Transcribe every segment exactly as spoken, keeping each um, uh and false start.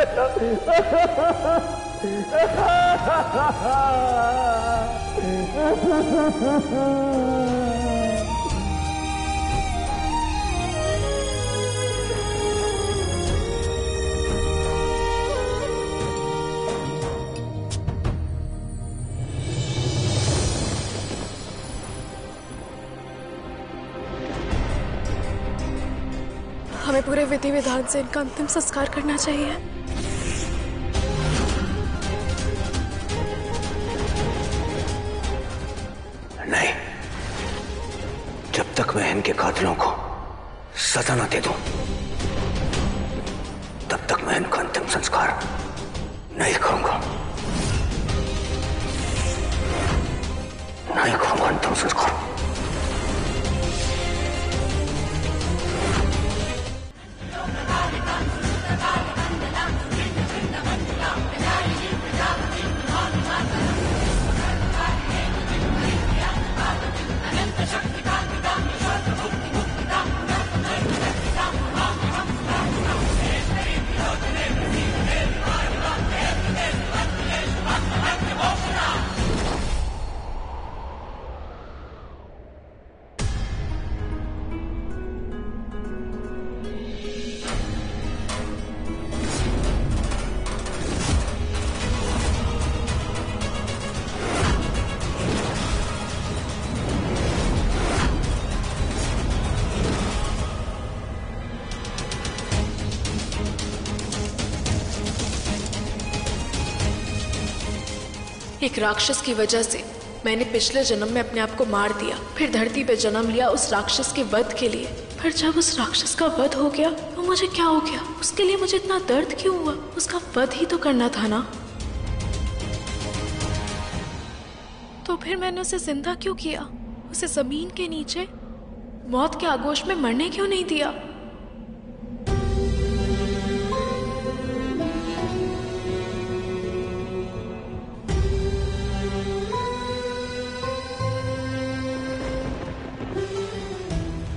हमें पूरे विधि विधान से इनका अंतिम संस्कार करना चाहिए। नहीं, जब तक मैं इनके कातिलों को सजा न दे दूं, तब तक मैं इनका अंतिम संस्कार नहीं करूंगा। नहीं करूंगा अंतिम संस्कार। एक राक्षस की वजह से मैंने पिछले जन्म में अपने आप को मार दिया, फिर धरती पे जन्म लिया उस राक्षस के वध के लिए। पर जब उस राक्षस का वध हो गया तो मुझे क्या हो गया? उसके लिए मुझे इतना दर्द क्यों हुआ? उसका वध ही तो करना था ना। तो फिर मैंने उसे जिंदा क्यों किया? उसे जमीन के नीचे मौत के आगोश में मरने क्यों नहीं दिया?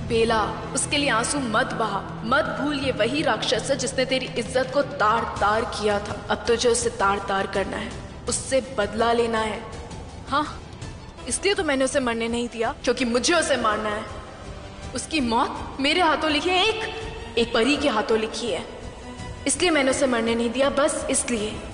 बेला, उसके लिए आंसू मत बहा, मत भूल ये वही राक्षस है जिसने तेरी इज्जत को तार तार किया था। अब तुझे उससे तार तार करना है, उससे बदला लेना है। हाँ, इसलिए तो मैंने उसे मरने नहीं दिया, क्योंकि मुझे उसे मारना है। उसकी मौत मेरे हाथों लिखी है, एक एक परी के हाथों लिखी है, इसलिए मैंने उसे मरने नहीं दिया, बस इसलिए।